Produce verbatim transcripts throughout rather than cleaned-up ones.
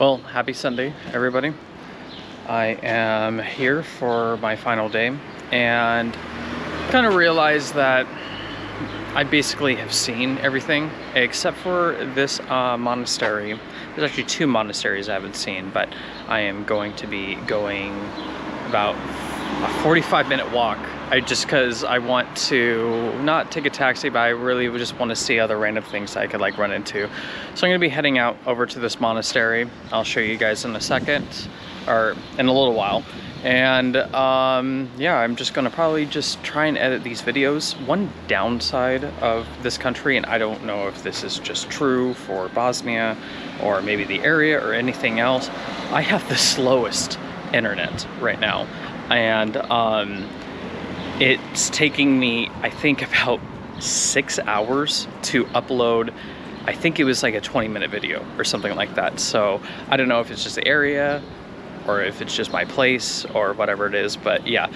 Well, happy Sunday, everybody. I am here for my final day and kind of realized that I basically have seen everything except for this uh, monastery. There's actually two monasteries I haven't seen, but I am going to be going about a forty-five minute walk. I just because I want to not take a taxi, but I really just want to see other random things that I could like run into. So I'm gonna be heading out over to this monastery. I'll show you guys in a second, or in a little while. And um, yeah, I'm just gonna probably just try and edit these videos. One downside of this country, and I don't know if this is just true for Bosnia or maybe the area or anything else, I have the slowest internet right now. And um, it's taking me, I think, about six hours to upload. I think it was like a twenty minute video or something like that. So I don't know if it's just the area or if it's just my place or whatever it is, but yeah,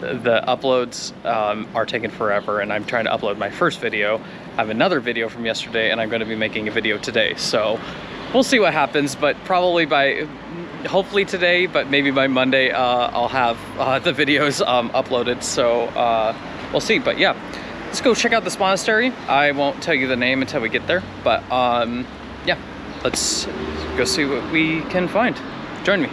the, the uploads um, are taking forever, and I'm trying to upload my first video. I have another video from yesterday, and I'm gonna be making a video today. So we'll see what happens, but probably by, hopefully today, but maybe by Monday, uh, I'll have uh, the videos um, uploaded. So uh, we'll see, but yeah, let's go check out this monastery. I won't tell you the name until we get there, but um, yeah, let's go see what we can find. Join me.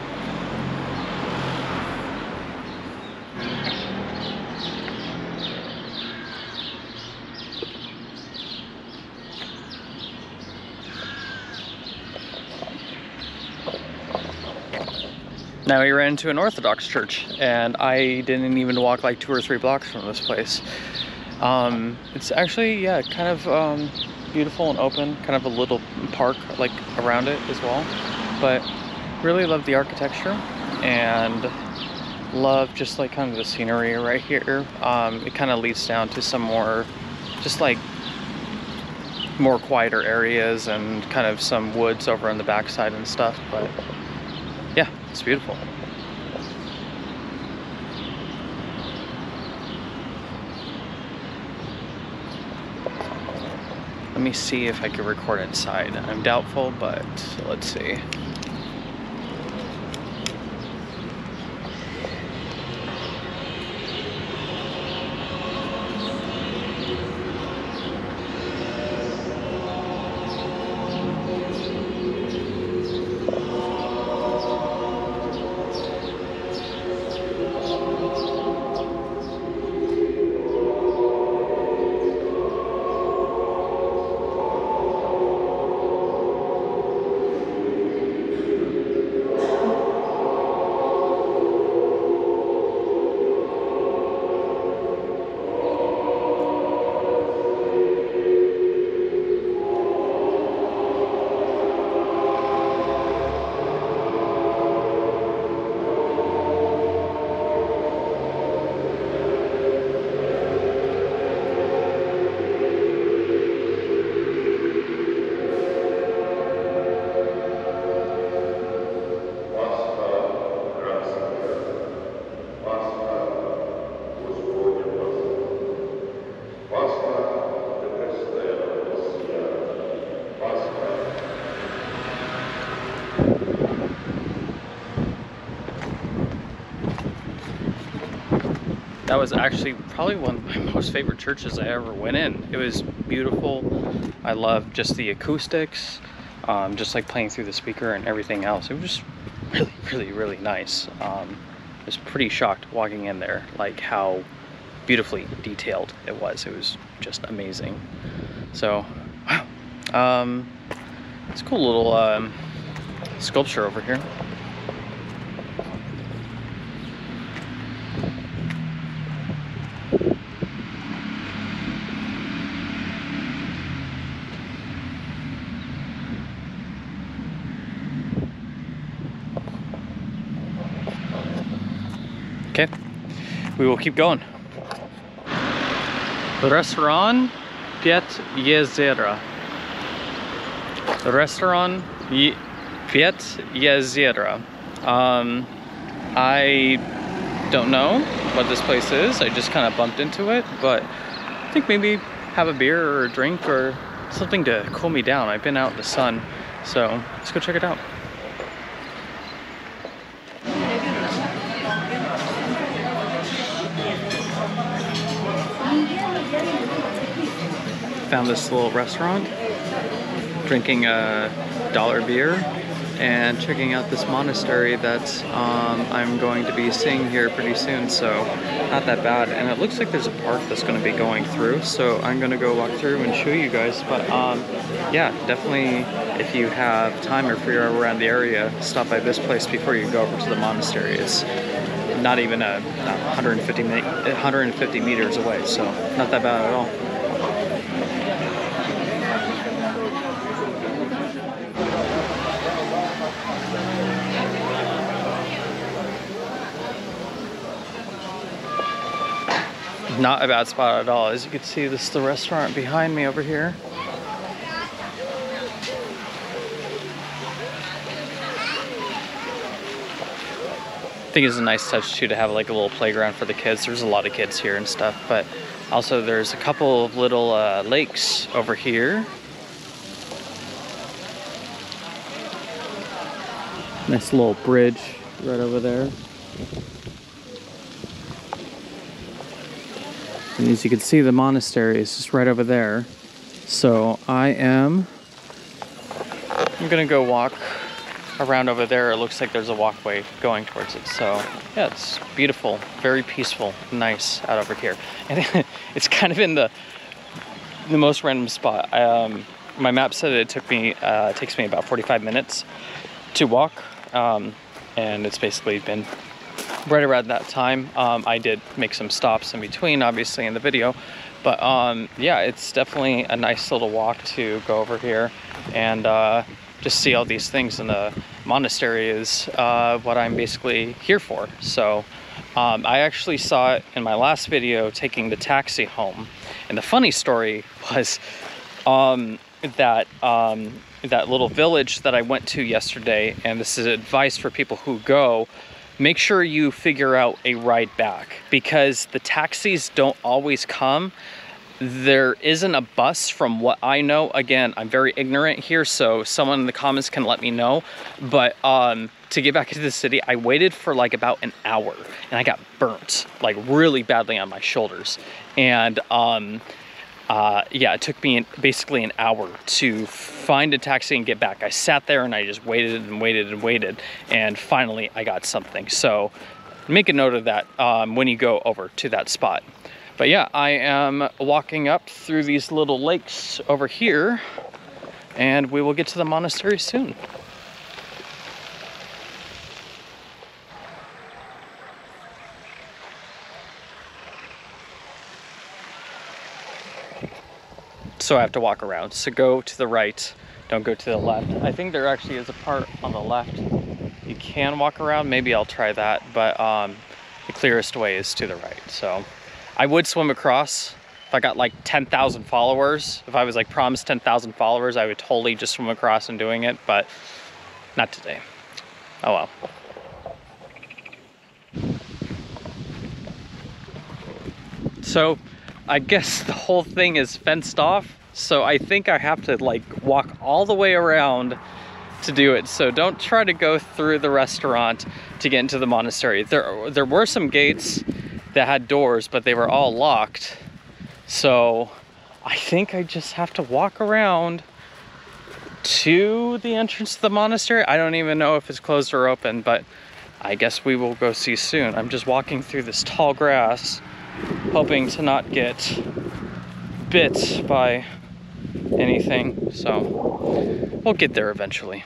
Now we ran into an Orthodox church, and I didn't even walk like two or three blocks from this place. Um, it's actually, yeah, kind of um, beautiful and open, kind of a little park like around it as well. But really love the architecture and love just like kind of the scenery right here. Um, it kind of leads down to some more just like more quieter areas and kind of some woods over on the backside and stuff. But yeah, it's beautiful. Let me see if I can record inside. I'm doubtful, but let's see. That was actually probably one of my most favorite churches I ever went in. It was beautiful. I love just the acoustics, um, just like playing through the speaker and everything else. It was just really, really, really nice. Um, I was pretty shocked walking in there, like how beautifully detailed it was. It was just amazing. So, wow. Um, it's a cool little um, sculpture over here. Okay, we will keep going. The restaurant Piet Yezera. The restaurant Ye Piet Yezera. Um, I don't know what this place is. I just kind of bumped into it, but I think maybe have a beer or a drink or something to cool me down. I've been out in the sun, so let's go check it out. found this little restaurant, drinking a dollar beer and checking out this monastery that um, I'm going to be seeing here pretty soon, so not that bad. And it looks like there's a park that's going to be going through, so I'm going to go walk through and show you guys. But um, yeah, definitely if you have time or if you're around the area, stop by this place before you go over to the monastery. It's not even a not one hundred fifty meters away, so not that bad at all. Not a bad spot at all. As you can see, this is the restaurant behind me over here. I think it's a nice touch too to have like a little playground for the kids. There's a lot of kids here and stuff, but also there's a couple of little uh, lakes over here. Nice little bridge right over there. And as you can see, the monastery is just right over there. So I am, I'm gonna go walk around over there. It looks like there's a walkway going towards it. So yeah, it's beautiful, very peaceful, nice out over here. And it's kind of in the the most random spot. Um, my map said it took me, uh, it takes me about forty-five minutes to walk. Um, and it's basically been right around that time. um, I did make some stops in between, obviously, in the video, but um, yeah, it's definitely a nice little walk to go over here and uh, just see all these things. In the monastery is uh, what I'm basically here for. So um, I actually saw it in my last video taking the taxi home, and the funny story was um, that um, that little village that I went to yesterday, and this is advice for people who go, make sure you figure out a ride back, because the taxis don't always come. There isn't a bus from what I know. Again, I'm very ignorant here, so someone in the comments can let me know. But um, to get back into the city, I waited for like about an hour, and I got burnt like really badly on my shoulders. And um, uh, yeah, it took me an, basically an hour to find a taxi and get back. I sat there and I just waited and waited and waited, and finally I got something. So make a note of that um, when you go over to that spot. But yeah, I am walking up through these little lakes over here, and we will get to the monastery soon. So I have to walk around. So go to the right, don't go to the left. I think there actually is a part on the left you can walk around. Maybe I'll try that, but um, the clearest way is to the right. So I would swim across if I got like ten thousand followers. If I was like promised ten thousand followers, I would totally just swim across and doing it, but not today. Oh well. So I guess the whole thing is fenced off, so I think I have to like walk all the way around to do it. So don't try to go through the restaurant to get into the monastery. There, there were some gates that had doors, but they were all locked. So I think I just have to walk around to the entrance to the monastery. I don't even know if it's closed or open, but I guess we will go see soon. I'm just walking through this tall grass, hoping to not get bit by anything. So we'll get there eventually.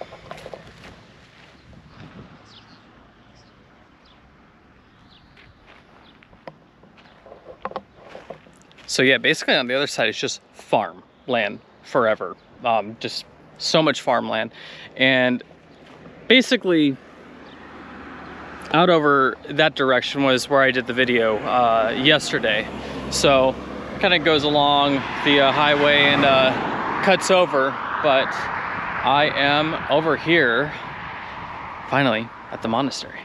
So yeah, basically on the other side, it's just farmland forever. Um, just so much farmland. And basically out over that direction was where I did the video uh, yesterday. So kind of goes along the uh, highway and uh, cuts over, but I am over here finally at the monastery.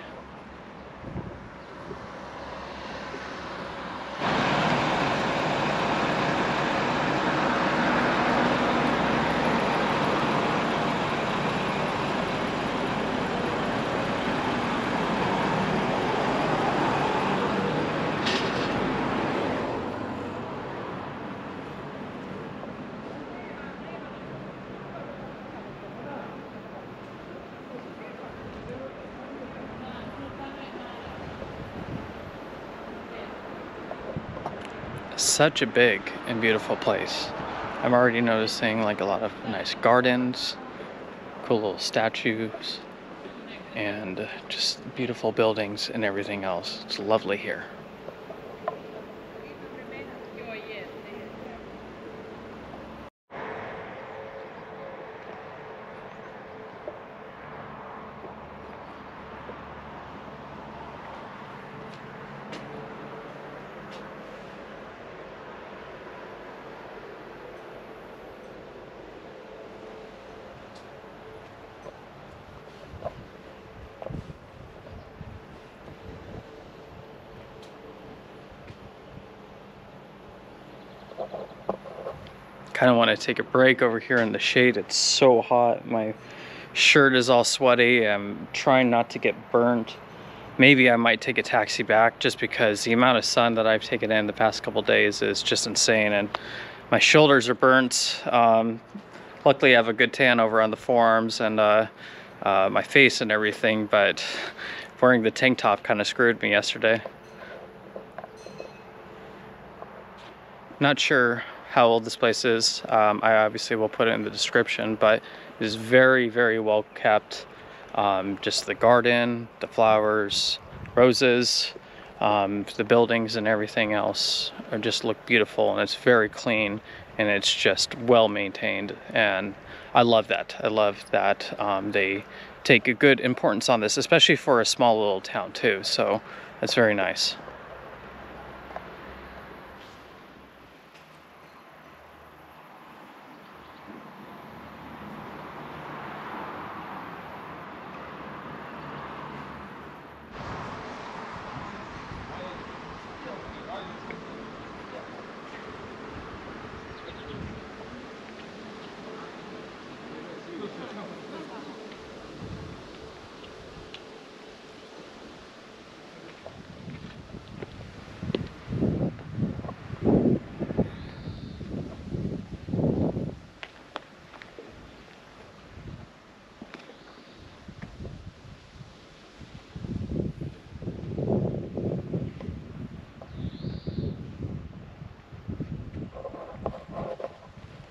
such a big and beautiful place. I'm already noticing like a lot of nice gardens, cool little statues, and just beautiful buildings and everything else. It's lovely here. I kind of want to take a break over here in the shade. It's so hot. My shirt is all sweaty. I'm trying not to get burnt. Maybe I might take a taxi back just because the amount of sun that I've taken in the past couple days is just insane. And my shoulders are burnt. Um, luckily I have a good tan over on the forearms and uh, uh, my face and everything, but wearing the tank top kind of screwed me yesterday. Not sure how old this place is. Um, I obviously will put it in the description, but it is very, very well kept. Um, just the garden, the flowers, roses, um, the buildings and everything else are just look beautiful, and it's very clean, and it's just well maintained. And I love that. I love that um, they take a good importance on this, especially for a small little town too. So that's very nice.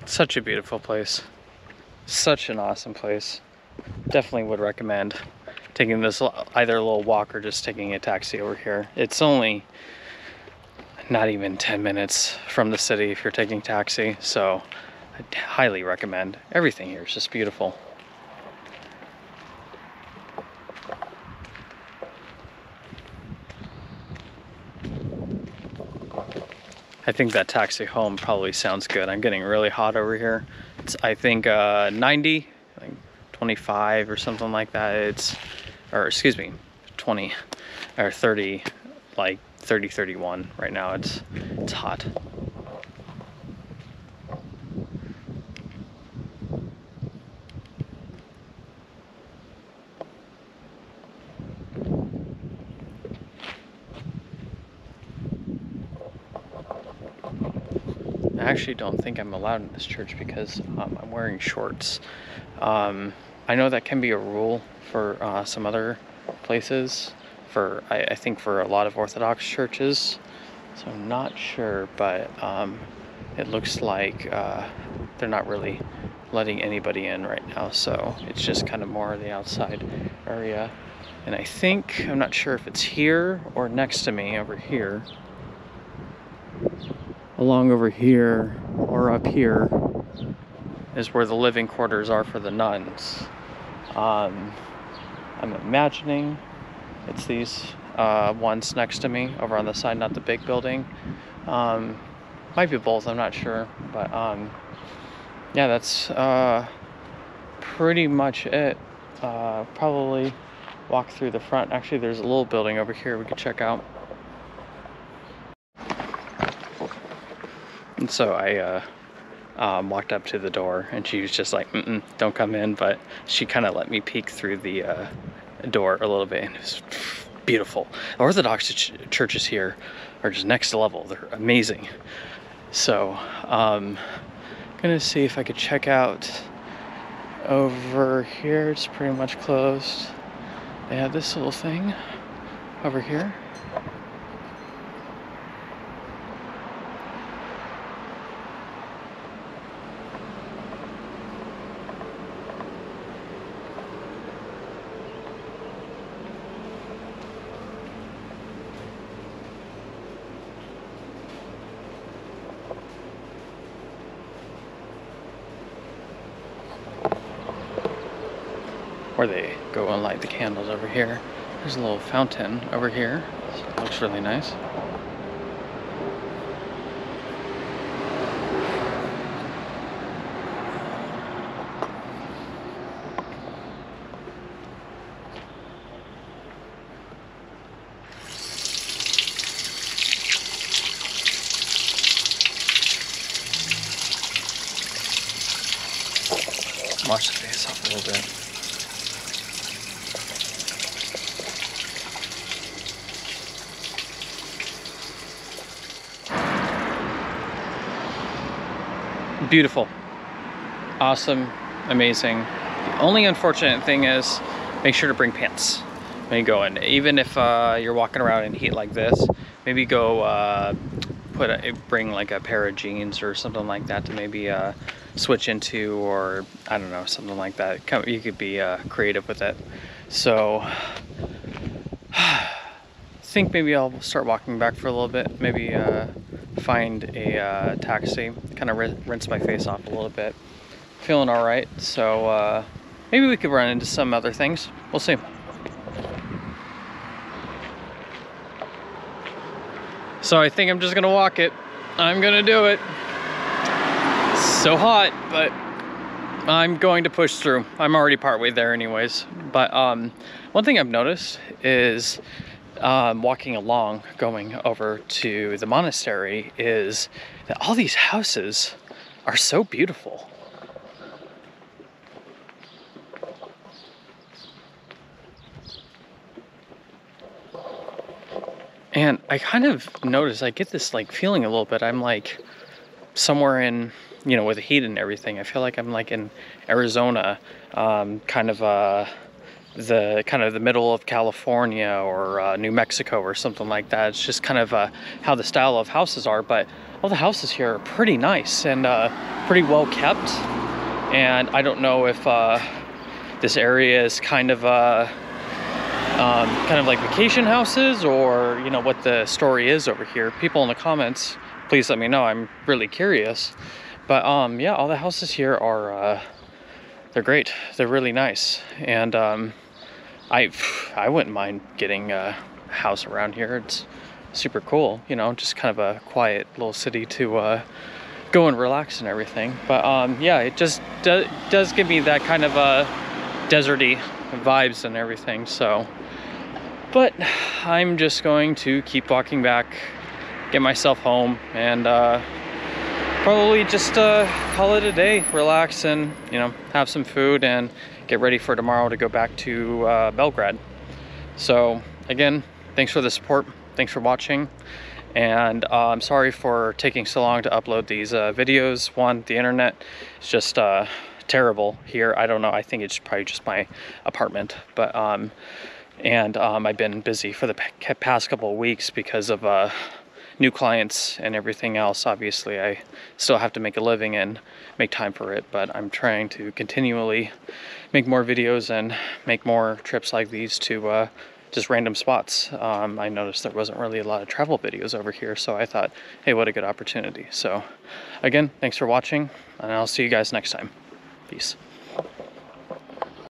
Such a beautiful place. Such an awesome place. Definitely would recommend taking this either a little walk or just taking a taxi over here. It's only not even ten minutes from the city if you're taking taxi. So I highly recommend. Everything here is just beautiful. I think that taxi home probably sounds good. I'm getting really hot over here. It's, I think, uh, ninety, I think twenty-five or something like that. It's, or excuse me, twenty or thirty, like thirty, thirty-one right now. It's, it's hot. I actually don't think I'm allowed in this church because um, I'm wearing shorts. Um, I know that can be a rule for uh, some other places, for I, I think for a lot of Orthodox churches. So I'm not sure, but um, it looks like uh, they're not really letting anybody in right now. So it's just kind of more the outside area. And I think, I'm not sure if it's here or next to me over here. Along over here or up here is where the living quarters are for the nuns. Um, I'm imagining it's these uh, ones next to me over on the side, not the big building. Um, might be both, I'm not sure. But um, yeah, that's uh, pretty much it. Uh, probably walk through the front. Actually, there's a little building over here we could check out. And so I uh, um, walked up to the door, and she was just like, mm-mm, don't come in. But she kind of let me peek through the uh, door a little bit, and it was beautiful. Orthodox ch churches here are just next level. They're amazing. So um, I'm going to see if I could check out over here. It's pretty much closed. They have this little thing over here. where they go and light the candles over here. There's a little fountain over here. So looks really nice. Wash the face off a little bit. Beautiful, awesome, amazing. The only unfortunate thing is make sure to bring pants when you go in. Even if uh, you're walking around in heat like this, maybe go uh, put a, bring like a pair of jeans or something like that to maybe uh, switch into, or I don't know, something like that. You could be uh, creative with it. So I think maybe I'll start walking back for a little bit, maybe uh, find a uh, taxi, kind of rinse my face off a little bit. Feeling all right, so uh, maybe we could run into some other things. We'll see. So I think I'm just gonna walk it. I'm gonna do it. It's so hot, but I'm going to push through. I'm already partway there anyways. But um, one thing I've noticed is Um, walking along, going over to the monastery, is that all these houses are so beautiful. And I kind of notice, I get this like feeling a little bit, I'm like somewhere in, you know, with the heat and everything, I feel like I'm like in Arizona, um, kind of a the kind of the middle of California or uh, New Mexico or something like that. It's just kind of uh, how the style of houses are, but all the houses here are pretty nice and uh, pretty well kept. And I don't know if uh, this area is kind of uh, um, kind of like vacation houses, or you know what the story is over here. People in the comments, please let me know. I'm really curious. But um, yeah, all the houses here are uh, they're great. They're really nice, and um, I I wouldn't mind getting a house around here. It's super cool, you know, just kind of a quiet little city to uh, go and relax and everything. But um, yeah, it just do, does give me that kind of uh, deserty vibes and everything. So, but I'm just going to keep walking back, get myself home, and Uh, probably just uh, call it a day, relax, and you know, have some food and get ready for tomorrow to go back to uh, Belgrade. So again, thanks for the support, thanks for watching, and uh, I'm sorry for taking so long to upload these uh, videos. One, the internet is just uh, terrible here. I don't know, I think it's probably just my apartment, but um, and um, I've been busy for the past couple of weeks because of uh, new clients and everything else. Obviously I still have to make a living and make time for it, but I'm trying to continually make more videos and make more trips like these to uh, just random spots. Um, I noticed there wasn't really a lot of travel videos over here, so I thought, hey, what a good opportunity. So again, thanks for watching, and I'll see you guys next time. Peace.